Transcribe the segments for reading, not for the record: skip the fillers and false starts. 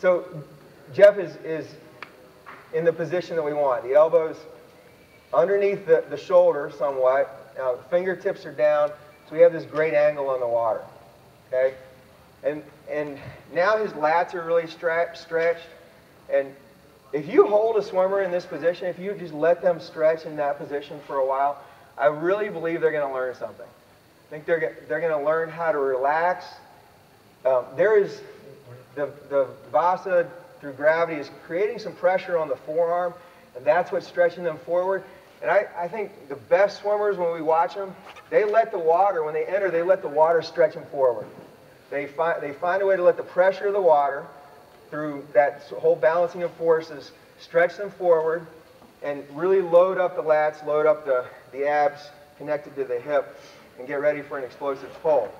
So Jeff is in the position that we want. The elbows underneath the shoulder somewhat. Now the fingertips are down, so we have this great angle on the water. Okay? And now his lats are really stretched. And if you hold a swimmer in this position, if you just let them stretch in that position for a while, I really believe they're going to learn something. I think they're going to learn how to relax. There is the Vasa through gravity is creating some pressure on the forearm, and that's what's stretching them forward. And I think the best swimmers, when we watch them, they let the water, when they enter, they let the water stretch them forward. They find a way to let the pressure of the water through that whole balancing of forces stretch them forward and really load up the lats, load up the abs connected to the hip, and get ready for an explosive pull.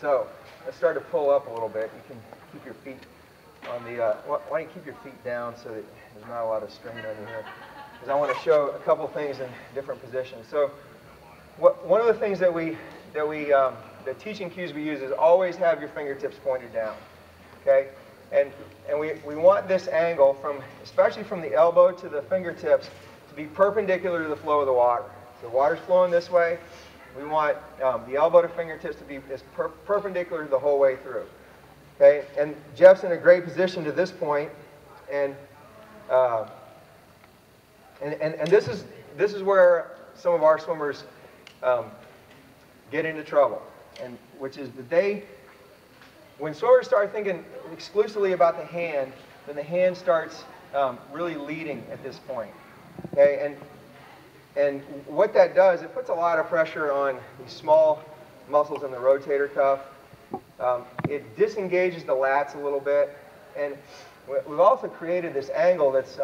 So let's start to pull up a little bit. You can keep your feet on the, why don't you keep your feet down so that there's not a lot of strain under here, because I want to show a couple things in different positions. So one of the things that the teaching cues we use is always have your fingertips pointed down, okay? And we want this angle from, especially from the elbow to the fingertips, to be perpendicular to the flow of the water. So the water's flowing this way. We want the elbow to fingertips to be as perpendicular the whole way through. Okay, and Jeff's in a great position to this point, and this is where some of our swimmers get into trouble, and which is that they. When swimmers start thinking exclusively about the hand, then the hand starts really leading at this point. Okay, and what that does, it puts a lot of pressure on these small muscles in the rotator cuff. It disengages the lats a little bit, and we've also created this angle that's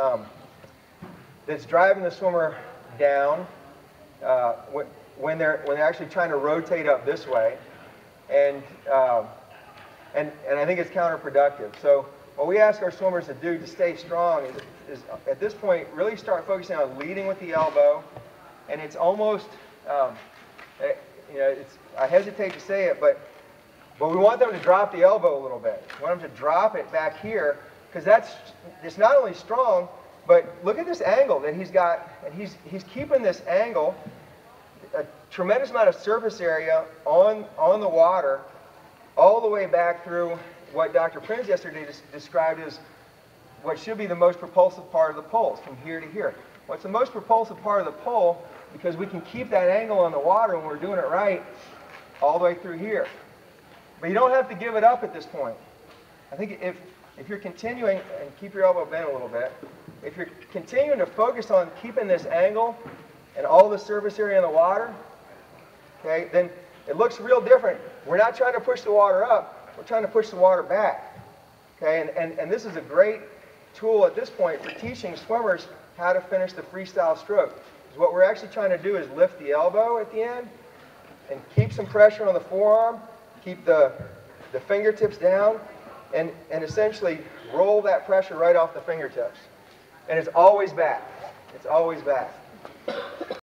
driving the swimmer down when they're actually trying to rotate up this way, and I think it's counterproductive. So what we ask our swimmers to do to stay strong is at this point, really start focusing on leading with the elbow. And it's almost, I hesitate to say it, but we want them to drop the elbow a little bit. We want them to drop it back here, because it's not only strong, but look at this angle that he's got, and he's keeping this angle, a tremendous amount of surface area on the water, all the way back through what Dr. Prinz yesterday described as what should be the most propulsive part of the pole, from here to here. What's the most propulsive part of the pole, because we can keep that angle on the water when we're doing it right, all the way through here. But you don't have to give it up at this point. I think if you're continuing, and keep your elbow bent a little bit, if you're continuing to focus on keeping this angle and all the surface area in the water, okay, then it looks real different. We're not trying to push the water up, we're trying to push the water back. Okay, and this is a great tool at this point for teaching swimmers how to finish the freestyle stroke. Because what we're actually trying to do is lift the elbow at the end and keep some pressure on the forearm, keep the fingertips down, and essentially roll that pressure right off the fingertips. And it's always back. It's always back.